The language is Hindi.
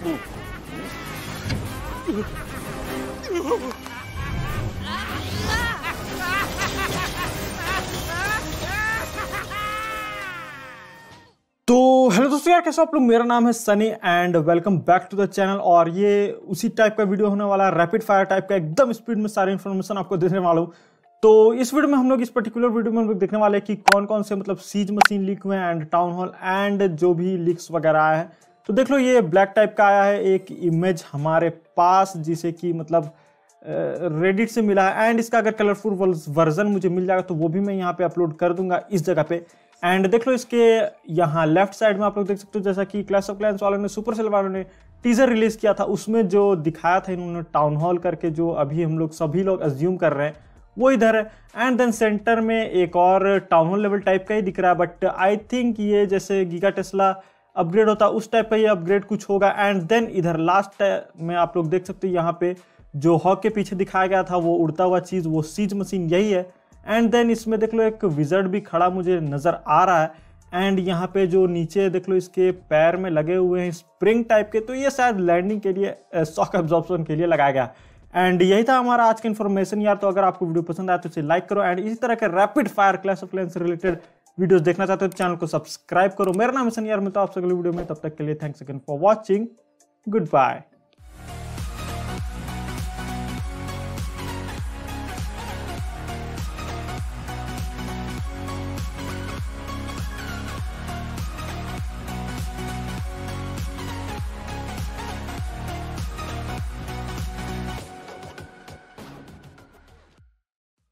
तो हेलो दोस्तों यार, कैसे हो आप लोग। मेरा नाम है Sunny and welcome back to the channel. और ये उसी टाइप का वीडियो होने वाला है, रैपिड फायर टाइप का, एकदम स्पीड में सारी इन्फॉर्मेशन आपको देने वाला हूँ। तो इस वीडियो में हम लोग, इस पर्टिकुलर वीडियो में हम लोग देखने वाले हैं कि कौन कौन से मतलब सीज मशीन लीक हुए एंड टाउन हॉल एंड जो भी लीक्स वगैरह आया है। तो देख लो, ये ब्लैक टाइप का आया है एक इमेज हमारे पास, जिसे कि मतलब रेडिट से मिला है। एंड इसका अगर कलरफुल वर्जन मुझे मिल जाएगा तो वो भी मैं यहाँ पे अपलोड कर दूंगा इस जगह पे। एंड देख लो, इसके यहाँ लेफ्ट साइड में आप लोग देख सकते हो, जैसा कि क्लैश ऑफ क्लैंस वालों ने, सुपरसेल वालों ने टीजर रिलीज किया था, उसमें जो दिखाया था इन्होंने टाउन हॉल करके, जो अभी हम लोग सभी लोग अज्यूम कर रहे हैं, वो इधर है। एंड देन सेंटर में एक और टाउन हॉल लेवल टाइप का ही दिख रहा है, बट आई थिंक ये जैसे गीगा टेस्ला अपग्रेड होता है उस टाइप का ये अपग्रेड कुछ होगा। एंड देन इधर लास्ट में आप लोग देख सकते हो, यहाँ पे जो हॉक के पीछे दिखाया गया था वो उड़ता हुआ चीज़, वो सीज मशीन यही है। एंड देन इसमें देख लो एक विजर्ड भी खड़ा मुझे नज़र आ रहा है। एंड यहाँ पे जो नीचे देख लो, इसके पैर में लगे हुए हैं स्प्रिंग टाइप के, तो ये शायद लैंडिंग के लिए, शॉक एब्जॉर्प्शन के लिए लगाया गया। एंड यही था हमारा आज का इन्फॉर्मेशन यार। तो अगर आपको वीडियो पसंद आया तो इसे लाइक करो, एंड इसी तरह के rapid fire clash of clans से रिलेटेड वीडियोस देखना चाहते हो तो चैनल को सब्सक्राइब करो। मेरा नाम है सनी यार, मिलता हूं आपसे अगले वीडियो में। तब तक के लिए thanks again for watching, good bye.